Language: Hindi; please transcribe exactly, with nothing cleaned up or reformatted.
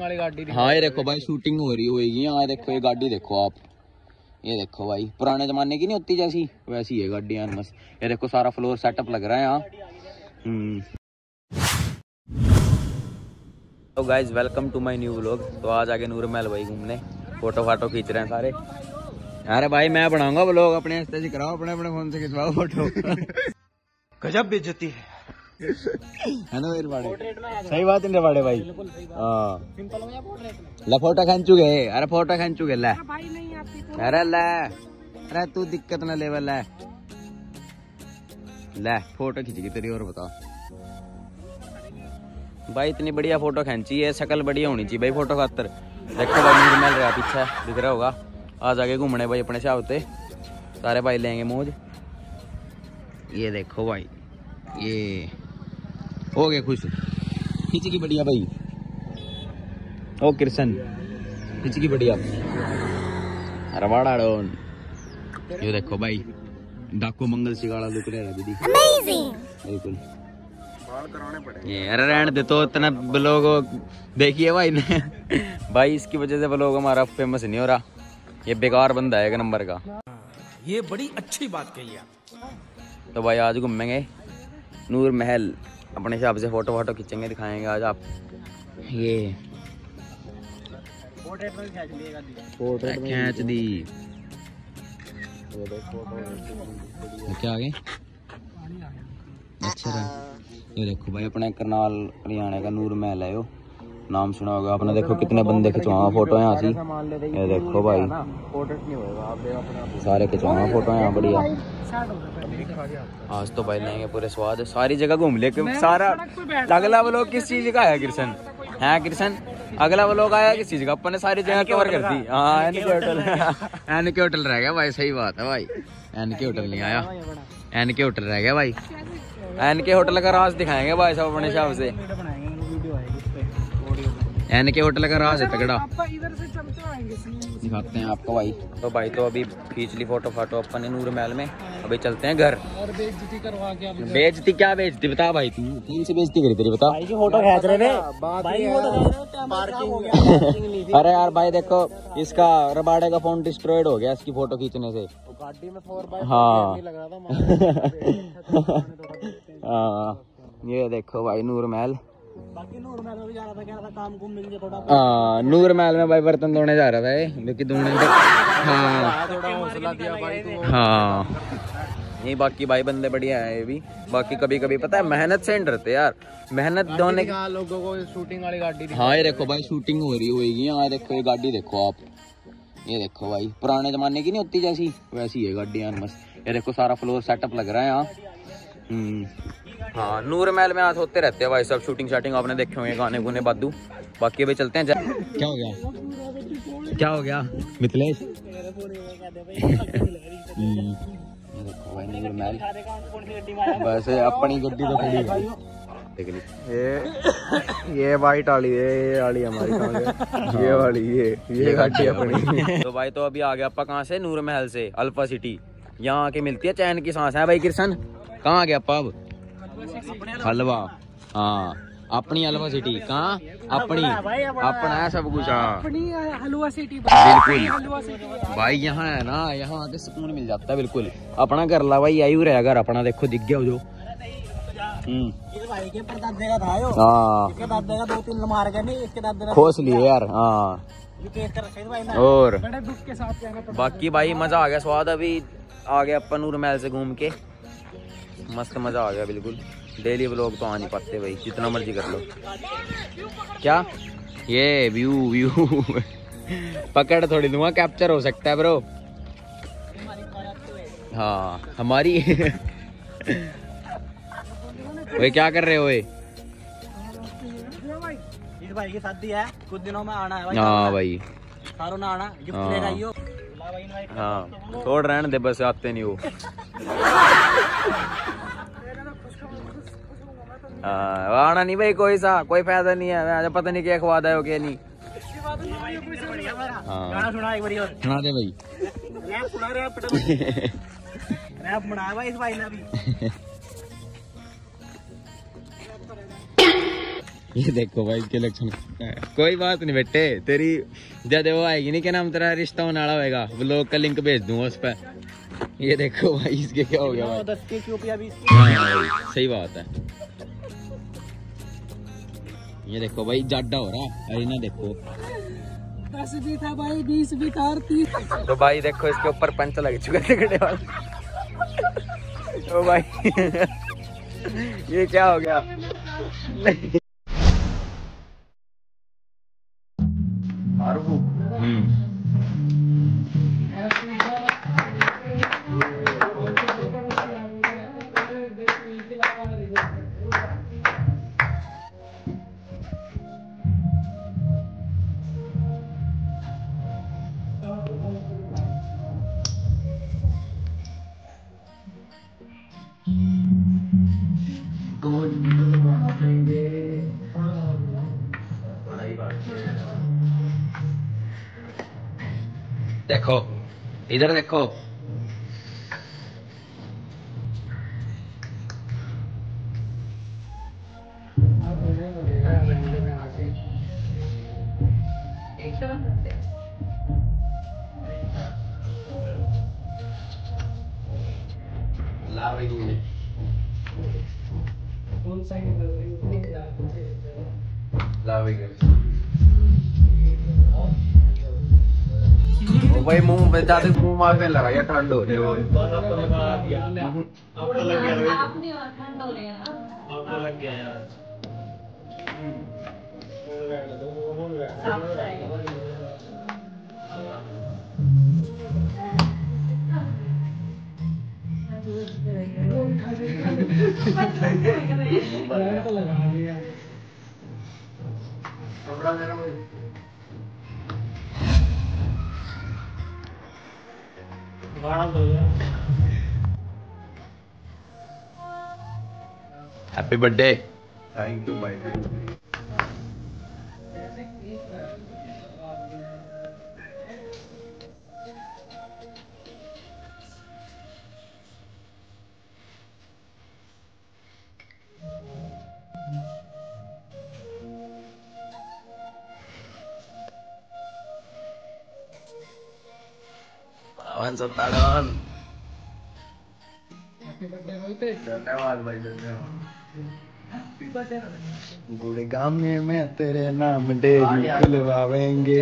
हाँ ये देखो भाई शूटिंग हो रही होगी। हाँ देखो ये गाड़ी देखो आप, ये देखो भाई पुराने जमाने की नहीं होती जैसी वैसी है गाड़ी यार मस्त। ये देखो सारा फ्लोर सेटअप लग रहा है यहाँ। तो guys welcome to my new vlog. तो आज आगे नूर महल भाई घूमने, फोटो फाटो खींच रहे हैं सारे। अरे भाई मैं बनाऊंगा व्लॉग, अपने हस्ते से कराओ, अपने अपने फोन से खिंचवाओ फोटो। गजब बेइज्जती है है ना भाई? सही बात है भाई। भाई ला फोटो खींचू गए। अरे फोटो खींचू गए ला। अरे ला अरे तू दिक्कत ना ले ला ला फोटो खींच गई तेरी। और बताओ भाई इतनी बढ़िया फोटो खींची है, शकल बढ़िया होनी चाहिए भाई फोटो खातर। देखो भाई नूर महल रहा पीछे दिख रहा होगा। आज आगे घूमने भाई अपने हिसाब से, सारे भाई लेंगे मौज। ये देखो भाई ये हो गए खुश, खींच की बढ़िया भाई। ओ कृष्ण खींच की बढ़िया। ये देखो भाई डाकू मंगल सिंगाड़ा लुक रहा। ये अरे रहने दे तो, इतना ब्लॉग देखिए भाई ने। भाई इसकी वजह से ब्लॉग हमारा फेमस नहीं हो रहा। ये बेकार बंदा है एक नंबर का। ये बड़ी अच्छी बात कही आप। तो भाई आज घूमेंगे नूर महल अपने हिसाब से, फोटो फोटो खींचेंगे दिखाएंगे आज आप। ये खींच दी क्या आगे अच्छा रहा। ये देखो भाई अपने करनाल हरियाणा का नूर महल है, नाम सुना होगा आपने। देखो कितने बंदे खिंचवा फोटो यहाँ से। ये देखो भाई सारे खिंचवा फोटो यहाँ बढ़िया। आज तो भाई लेंगे पूरे स्वाद, सारी जगह घूम ले सारा। अगला व्लॉग किस चीज का है कृष्ण? है कृष्ण अगला व्लॉग आया किस चीज का? अपन ने सारी जगह कवर कर दी। हाँ एनके होटल, एनके होटल रह गया भाई। सही बात है भाई एनके होटल नहीं आया, एनके होटल रह गया भाई। एनके होटल का राज दिखाएंगे भाई सब अपने हिसाब से। एनके होटल का राज है तगड़ा, दिखाते हैं आपको भाई। तो भाई तो अभी खींच ली फोटो फाटो अपन ने नूर महल में, अभी चलते हैं घर। और बेइज्जती करवा के आप। बेइज्जती क्या बेइज्जती बता भाई, तू कौन सी बेइज्जती करी तेरी बता? भाई की फोटो खींच रहे थे। अरे यार भाई देखो इसका रबाड़े का फोन डिस्ट्रॉयड हो गया इसकी फोटो खींचने से। गाड़ी में हाँ ये देखो भाई नूर महल। बाकी नूर महल में भी जा रहा था, कह रहा था काम घूम मिल थोड़ा। हाँ नूर महल में भाई बर्तन धोने जा रहा था ये, क्योंकि धोने हाँ थोड़ा हौसला दिया भाई तो। हाँ ये बाकी भाई बंदे बढ़िया है ये भी। बाकी कभी कभी पता है मेहनत से डरते यार, मेहनत धोने लोगों को। शूटिंग वाली गाड़ी हाँ ये देखो भाई शूटिंग हो रही होगी। हाँ देखो ये गाड़ी देखो आप, ये देखो भाई पुराने जमाने की नहीं होती जैसी वैसी है गाड़ी यार मस्त। ये देखो सारा फ्लोर सेटअप लग रहा है यहाँ। हाँ नूर महल में आज होते रहते हैं भाई सब शूटिंग शाटिंग, आपने देखे होंगे गाने गुने बादू। बाकी अभी चलते हैं। क्या हो गया क्या हो गया मिथिलेश? देखो भाई नूर महल, वैसे अपनी गड्डी तो खड़ी है। ये ये वाइट वाली है, ये वाली हमारी, ये वाली ये ये गाड़ी अपनी। तो भाई तो अभी आ गया आपा कहाँ से? नूर महल से अल्फा सिटी। यहाँ आके मिलती है चैन की सांस है भाई। कृष्ण कहाँ आ गया आपा? अब हलवा। हाँ अपनी हलवा सिटी कहाँ? अपनी अपना है सब कुछ। हाँ हलवा सिटी बिल्कुल भाई। यहाँ है ना, यहाँ आके सुकून मिल जाता है बिल्कुल। अपना घर ला भाई, आयु रहे अगर अपना। देखो दिख गया जो भाई के दादे का था यो। इसके दादे का दो तीन लमार के नहीं, इसके दादे खोस लिए यार। हाँ और बड़े दुख के साथ जाना। बाकी भाई मजा आ गया स्वाद। अभी आ गया अपन नूर महल से घूम के, मस्त मजा आ गया बिल्कुल। डेली व्लॉग तो आ नहीं पाते भाई, जितना मर्जी कर लो। क्या ये व्यू व्यू पकड़ थोड़ी दूंगा, कैप्चर हो सकता है ब्रो। हाँ हमारी वे क्या कर रहे हो? इस भाई की शादी है कुछ दिनों में, आना है भाई। हाँ भाई सारों ना आना, गिफ्ट ले जाइयो। हाँ थोड़ा रहने दे बस, आते नहीं हो। आना नहीं भाई, कोई सा कोई फायदा नहीं है, पता नहीं क्या खवा दो क्या नहीं। गाना सुना एक बार और, सुना दे भाई रैप। सुना रैप रैप बनाया भाई इस भाई ने अभी। ये देखो भाई इसके लक्षण। कोई बात नहीं बेटे, तेरी जब वो आएगी नहीं क्या नाम तेरा रिश्ता होने वाला होगा, ब्लॉग का लिंक भेज दूंगा उस पर। ये देखो भाई इसके क्या हो गया भाई। दस के क्यों भी सही बात है। ये देखो भाई जाड्डा हो रहा है। अरे ना देखो दस भी था भाई, बीस भी था, तीस। तो भाई देखो इसके ऊपर पंच लग चुके। ओ भाई ये क्या हो गया। देखो इधर देखो, भाई मुंह में ज्यादा मुंह मारने लगा या ठंड हो रही है। Happy birthday. थैंक यू भाई। गुड़गांव में तेरे नाम डे निकलवाएंगे।